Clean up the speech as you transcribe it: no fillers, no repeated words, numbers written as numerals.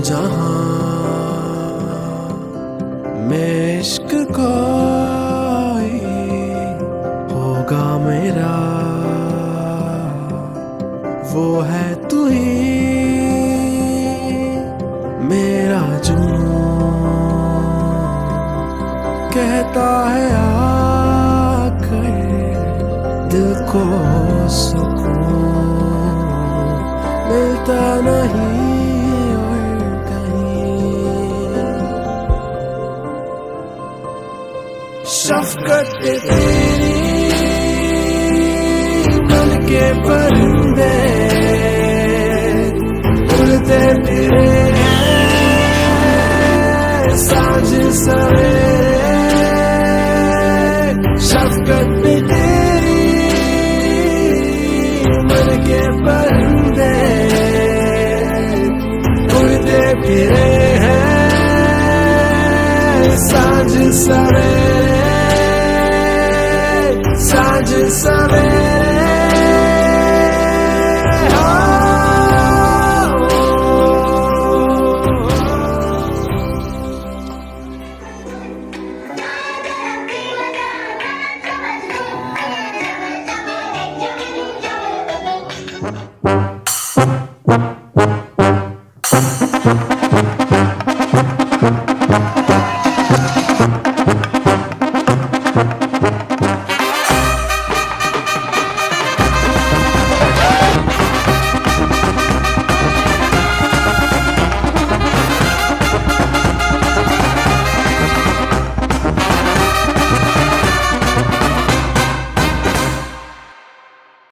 हूँ जहाँ मैं इश्क कोई होगा मेरा, वो है तू ही मेरा जुनून। कहता है आकर दिल को सुकून मिलता नहीं शफ़क़त तेरी। मन के परिंदे उड़ते फिरे सांझ सवेरे शफ़क़त तेरी। मन के परिंदे उड़ते फिरे सांझ सवेरे, सांझ सवेरे।